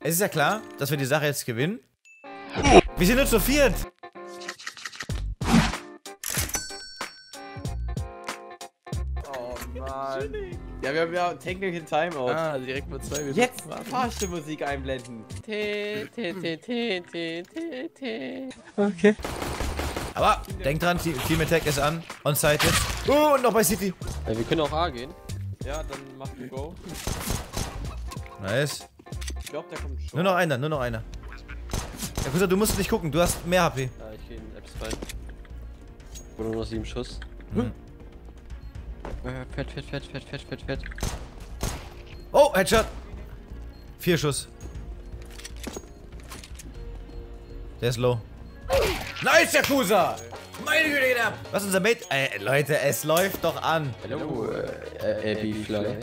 Es ist ja klar, dass wir die Sache jetzt gewinnen. Wir sind nur zu viert. Oh Mann. Ja, wir haben ja technisch den Timeout. Ah, direkt mal 2 Minuten. Jetzt Fahrstuhlmusik einblenden. Okay. Aber denkt dran, Team Attack ist an. On Site jetzt. Oh, und noch bei City. Ja, wir können auch A gehen. Ja, dann machen wir Go. Nice. Ich glaube, der kommt schon. Nur noch einer, nur noch einer. Ja, Kusa, du musst nicht gucken, du hast mehr HP. Ja, ich gehe in Apps rein. Nur noch 7 Schuss. Hm. Fett. Oh, Headshot. 4 Schuss. Der ist low. Nice, der Kusa! Meine Güte, geht ab! Was ist unser Mate? Leute, es läuft doch an. Hallo, Abby Fly.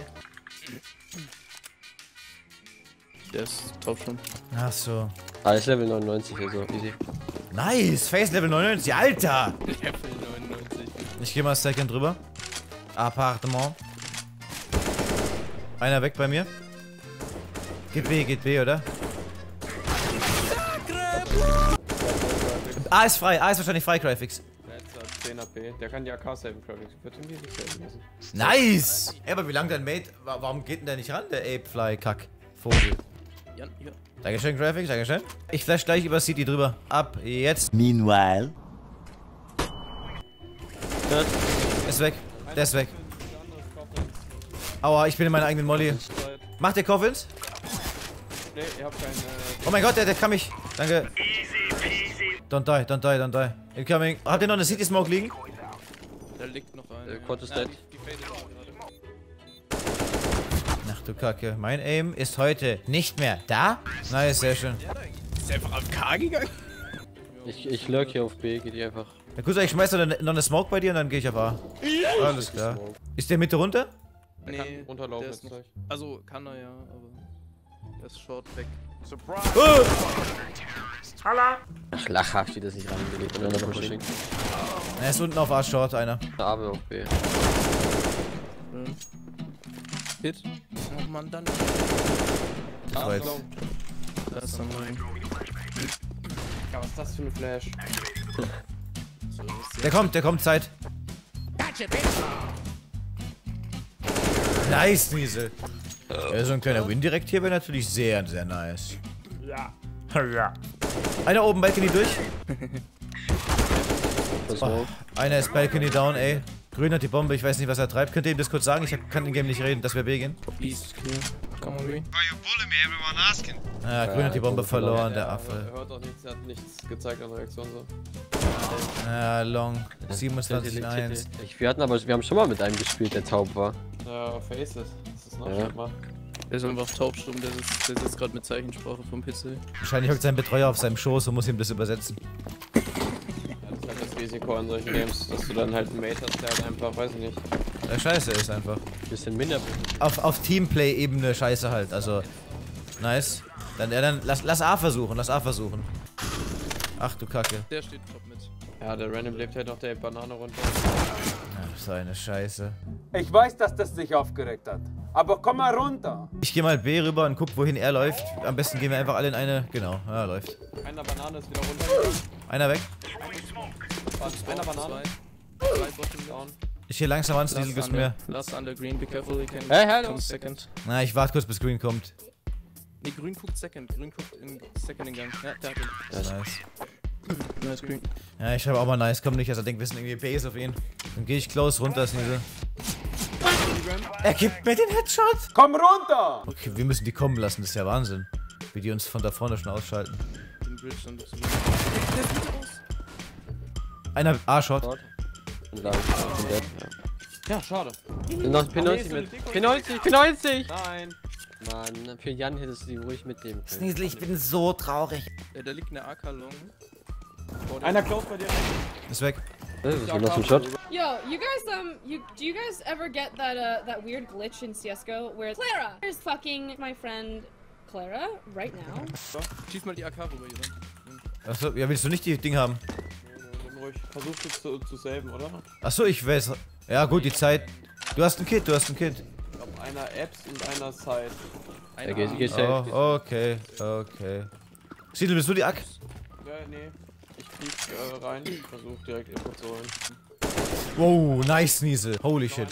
Der ist top schon. Ach so. Ah, ist Level 99, also easy. Nice, Face Level 99, Alter! Level 99. Ich geh mal Second drüber. Appartement. Einer weg bei mir. Geht B, oder? A ist frei, A ist wahrscheinlich frei, Cryfix. Letzter 10 AP, der kann die AK saven, Cryfix. Nice! Ey, aber wie lange dein Mate, warum geht denn der nicht ran, der Apefly-Kack-Vogel? Ja, ja. Dankeschön, Cryfix, dankeschön. Ich flash gleich über City drüber. Ab jetzt. Meanwhile. Ist weg, der ist weg. Aua, ich bin in meiner eigenen Molly. Macht der Coffins? Nee, ihr habt keinen. Oh mein Gott, der kann mich. Danke. Don't die, don't die, don't die. Incoming. Habt ihr noch eine City Smoke liegen? Da liegt noch eine. Quad ist dead. Ach du Kacke. Mein Aim ist heute nicht mehr da. Nice, sehr schön. Ist der einfach auf K gegangen? Ich lurk hier auf B, geht hier einfach. Na gut, ich schmeiß noch eine Smoke bei dir und dann gehe ich auf A. Ja, alles klar. Ist der Mitte runter? Nee, der kann runterlaufen. Der also kann er ja, aber der ist short weg. Surprise! Hala! Ach, lachhaft steht das nicht rangelegt. Er ist unten auf A Short, einer. A, B, auf B. Hit. Oh Mann, dann. Das ist dann mein. Was ist das für ein Flash? Der kommt, Zeit. Nice, Niesel. Ja, so ein kleiner Win direkt hier wäre natürlich sehr, sehr nice. Ja. Ja. Einer oben, Balcony durch. Oh, einer ist Balcony down, ey. Grün hat die Bombe, ich weiß nicht, was er treibt. Könnt ihr ihm das kurz sagen? Ich kann im Game nicht reden, dass wir B gehen. Please, come on, Green. Ja, Grün hat die Bombe verloren, der Affe. Hört doch nichts, er hat nichts gezeigt an Reaktion so. Ja, long. 27-1. Wir haben schon mal mit einem gespielt, der taub war. Ja, Faces. Das ist noch nicht mal. Der ist einfach taubstumm, der sitzt gerade mit Zeichensprache vom PC. Wahrscheinlich hockt sein Betreuer auf seinem Schoß und muss ihm das übersetzen. Ja, das ist halt das Risiko an solchen Games, dass du dann halt einen Mate hast, der halt einfach, weiß ich nicht. Der Scheiße ist einfach. Bisschen minder. Auf Teamplay-Ebene Scheiße halt, also. Nice. Dann lass A versuchen, Ach du Kacke. Der steht top mit. Ja, der Random lebt halt noch der Banane runter. Ach, so eine Scheiße. Ich weiß, dass das dich aufgeregt hat. Aber komm mal runter. Ich geh mal B rüber und guck, wohin er läuft. Am besten gehen wir einfach alle in eine. Genau, ja, läuft. Einer Banane ist wieder runter. Einer weg. Einer Banane. Ich geh langsam an, Diesel gibt's mehr. Last under Green, be careful, he can. Hey, hello. Second. Na, ich warte kurz, bis Green kommt. Nee, Grün guckt Second. Grün guckt in Second Gang. Ja, der hat ihn. Ja, nice. Nice, Green. Ja, ich schreibe auch mal nice. Komm nicht, also denkt, wir sind irgendwie Base auf ihn. Dann gehe ich close runter, ist diese. Er gibt mir den Headshot! Komm runter! Okay, wir müssen die kommen lassen, das ist ja Wahnsinn. Wie die uns von da vorne schon ausschalten. Einer A-Shot. Ja, schade. P90 P90! Nein! Mann, für Jan hättest du die ruhig mitnehmen können. Sneasel, ich bin so traurig. Ja, da liegt eine AK-Long. Oh, einer close bei dir. Ist weg. Yo, you guys, do you guys ever get that that weird glitch in CS:GO where Clara? Here's fucking my friend Clara right now. So, schieß mal die AK rüber, Jan. Achso, ja, willst du nicht die Ding haben? Nee, ruhig. Versuch jetzt zu saven, oder? Achso, ich weiß. Ja gut, die Zeit. Du hast ein Kit, du hast ein Kit. Ich glaub, einer Apps und einer Zeit. Okay. Schiedel, bist du die Ack? Ja, nee. Ich flieg rein, ich versuch direkt Info zu holen. Wow, nice, Niesel. Holy shit.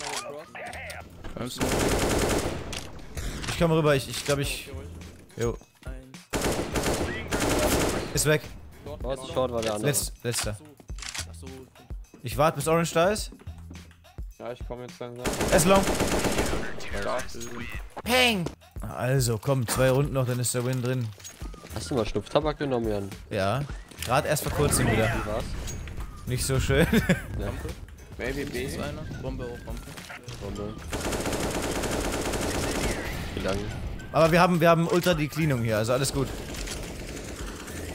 Ich komm rüber, ich glaube ich... Jo. Ist weg. Short war der andere. Letzter. Ich warte bis Orange da ist. Ja, ich komme jetzt langsam. Es long. Peng! Also, komm, 2 Runden noch, dann ist der Win drin. Hast du mal Schnupftabak genommen, Jan? Ja. Gerade erst vor kurzem wieder. Wie war's? Nicht so schön. Ja. Baby B. Bombe hoch, Bombe. Wie lange? Aber wir haben ultra die Cleanung hier, also alles gut.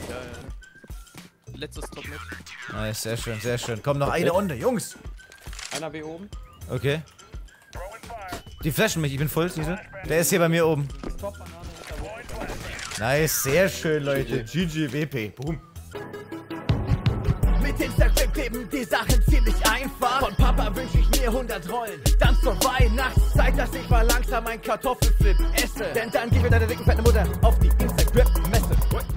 Ja, ja. Letztes Top mit. Nice, sehr schön, sehr schön. Komm, noch eine Runde, Jungs! Einer B oben. Okay. Die flashen mich, ich bin voll, diese. Der ist hier bei mir oben. Nice, sehr schön, Leute. GG, WP. Boom. Mit Instagram kleben die Sachen ziemlich einfach. Von Papa wünsch ich mir 100 Rollen. Dann zur Weihnachtszeit, dass ich mal langsam ein Kartoffelflip esse. Denn dann gehen wir deiner dicken fetten Mutter auf die Instagram-Messe.